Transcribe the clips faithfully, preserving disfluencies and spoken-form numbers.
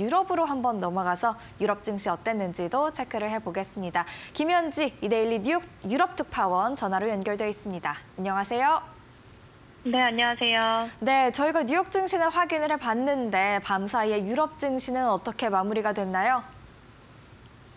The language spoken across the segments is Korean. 유럽으로 한번 넘어가서 유럽 증시 어땠는지도 체크를 해보겠습니다. 김현지, 이데일리 뉴욕 유럽 특파원 전화로 연결되어 있습니다. 안녕하세요. 네, 안녕하세요. 네, 저희가 뉴욕 증시는 확인을 해봤는데 밤사이에 유럽 증시는 어떻게 마무리가 됐나요?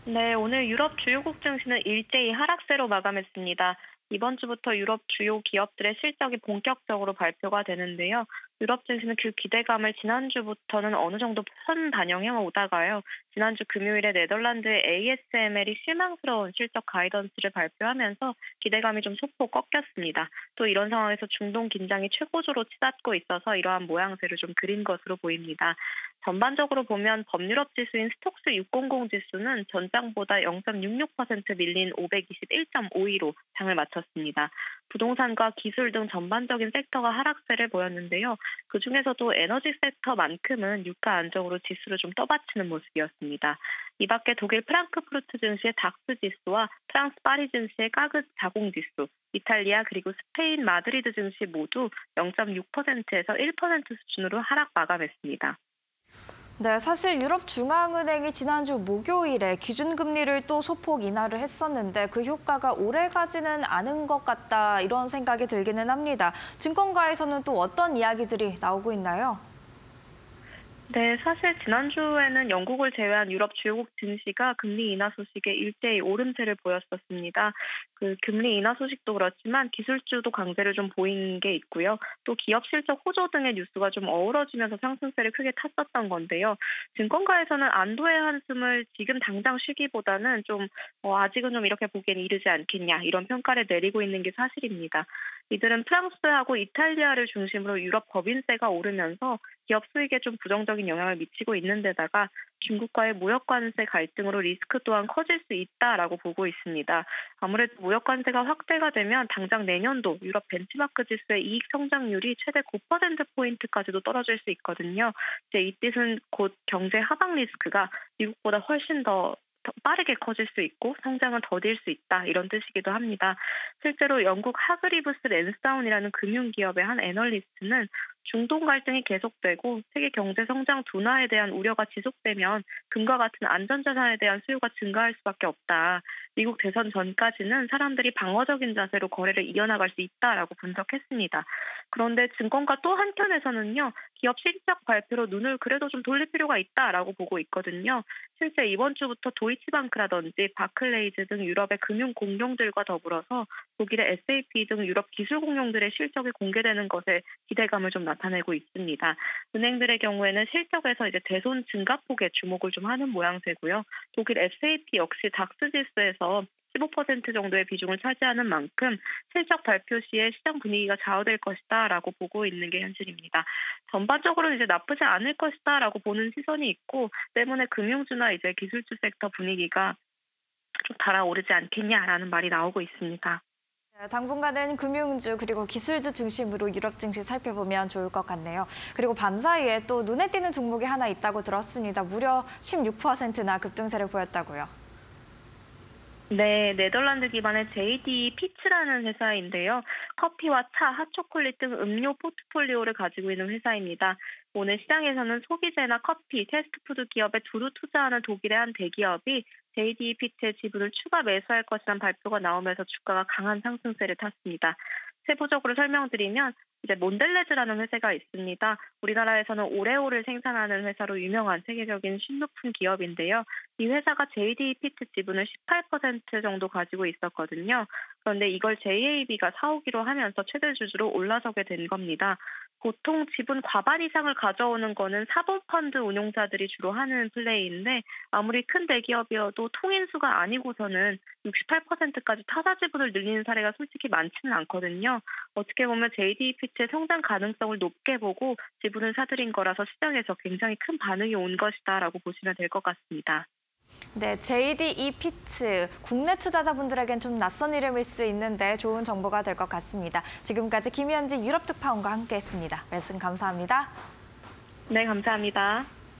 네, 오늘 유럽 주요국 증시는 일제히 하락세로 마감했습니다. 이번 주부터 유럽 주요 기업들의 실적이 본격적으로 발표가 되는데요. 유럽 증시는 그 기대감을 지난주부터는 어느 정도 선반영해 오다가요. 지난주 금요일에 네덜란드의 에이에스엠엘이 실망스러운 실적 가이던스를 발표하면서 기대감이 좀 소폭 꺾였습니다. 또 이런 상황에서 중동 긴장이 최고조로 치닫고 있어서 이러한 모양새를 좀 그린 것으로 보입니다. 전반적으로 보면 범유럽 지수인 스톡스 육백 지수는 전장보다 영 점 육육 퍼센트 밀린 오백이십일 점 오이로 장을 마쳤습니다. 부동산과 기술 등 전반적인 섹터가 하락세를 보였는데요. 그중에서도 에너지 섹터만큼은 유가 안정으로 지수를 좀 떠받치는 모습이었습니다. 이 밖에 독일 프랑크푸르트 증시의 닥스 지수와 프랑스 파리 증시의 까그 자공 지수, 이탈리아 그리고 스페인 마드리드 증시 모두 영 점 육 퍼센트에서 일 퍼센트 수준으로 하락 마감했습니다. 네, 사실 유럽 중앙은행이 지난주 목요일에 기준금리를 또 소폭 인하를 했었는데 그 효과가 오래가지는 않은 것 같다, 이런 생각이 들기는 합니다. 증권가에서는 또 어떤 이야기들이 나오고 있나요? 네, 사실 지난주에는 영국을 제외한 유럽 주요국 증시가 금리 인하 소식에 일제히 오름세를 보였었습니다. 그 금리 인하 소식도 그렇지만 기술주도 강세를 좀 보인 게 있고요. 또 기업 실적 호조 등의 뉴스가 좀 어우러지면서 상승세를 크게 탔었던 건데요. 증권가에서는 안도의 한숨을 지금 당장 쉬기보다는 좀 어, 아직은 좀 이렇게 보기엔 이르지 않겠냐, 이런 평가를 내리고 있는 게 사실입니다. 이들은 프랑스하고 이탈리아를 중심으로 유럽 법인세가 오르면서 기업 수익에 좀 부정적인 영향을 미치고 있는 데다가 중국과의 무역관세 갈등으로 리스크 또한 커질 수 있다라고 보고 있습니다. 아무래도 무역관세가 확대가 되면 당장 내년도 유럽 벤치마크 지수의 이익 성장률이 최대 구 퍼센트 포인트까지도 떨어질 수 있거든요. 이제 이 뜻은 곧 경제 하방 리스크가 미국보다 훨씬 더 빠르게 커질 수 있고 성장은 더딜 수 있다, 이런 뜻이기도 합니다. 실제로 영국 하그리브스 랜스다운이라는 금융기업의 한 애널리스트는 중동 갈등이 계속되고 세계 경제 성장 둔화에 대한 우려가 지속되면 금과 같은 안전자산에 대한 수요가 증가할 수밖에 없다. 미국 대선 전까지는 사람들이 방어적인 자세로 거래를 이어나갈 수 있다라고 분석했습니다. 그런데 증권가 또 한편에서는요, 기업 실적 발표로 눈을 그래도 좀 돌릴 필요가 있다라고 보고 있거든요. 실제 이번 주부터 도이치뱅크라든지 바클레이즈 등 유럽의 금융 공룡들과 더불어서 독일의 에스에이피 등 유럽 기술 공룡들의 실적이 공개되는 것에 기대감을 좀 나타내고 있습니다. 은행들의 경우에는 실적에서 이제 대손 증가폭에 주목을 좀 하는 모양새고요. 독일 에스에이피 역시 닥스 지수에서 십오 퍼센트 정도의 비중을 차지하는 만큼 실적 발표 시에 시장 분위기가 좌우될 것이다라고 보고 있는 게 현실입니다. 전반적으로는 이제 나쁘지 않을 것이다라고 보는 시선이 있고, 때문에 금융주나 이제 기술주 섹터 분위기가 좀 달아오르지 않겠냐라는 말이 나오고 있습니다. 당분간은 금융주 그리고 기술주 중심으로 유럽 증시 살펴보면 좋을 것 같네요. 그리고 밤사이에 또 눈에 띄는 종목이 하나 있다고 들었습니다. 무려 십육 퍼센트나 급등세를 보였다고요. 네, 네덜란드 기반의 제이디이 피츠라는 회사인데요. 커피와 차, 핫초콜릿 등 음료 포트폴리오를 가지고 있는 회사입니다. 오늘 시장에서는 소비재나 커피, 패스트푸드 기업에 두루 투자하는 독일의 한 대기업이 제이디이 피츠의 지분을 추가 매수할 것이라는 발표가 나오면서 주가가 강한 상승세를 탔습니다. 세부적으로 설명드리면 이제 몬델레즈라는 회사가 있습니다. 우리나라에서는 오레오를 생산하는 회사로 유명한 세계적인 신제품 기업인데요. 이 회사가 제이디이 피츠 지분을 십팔 퍼센트 정도 가지고 있었거든요. 그런데 이걸 제이에이비가 사오기로 하면서 최대 주주로 올라서게 된 겁니다. 보통 지분 과반 이상을 가져오는 거는 사모펀드 운용사들이 주로 하는 플레이인데, 아무리 큰 대기업이어도 통인수가 아니고서는 육십팔 퍼센트까지 타사 지분을 늘리는 사례가 솔직히 많지는 않거든요. 어떻게 보면 제이디이 피츠의 성장 가능성을 높게 보고 지분을 사들인 거라서 시장에서 굉장히 큰 반응이 온 것이다라고 보시면 될 것 같습니다. 네, 제이디이 피츠, 국내 투자자분들에겐 좀 낯선 이름일 수 있는데 좋은 정보가 될 것 같습니다. 지금까지 김현지 유럽특파원과 함께했습니다. 말씀 감사합니다. 네, 감사합니다.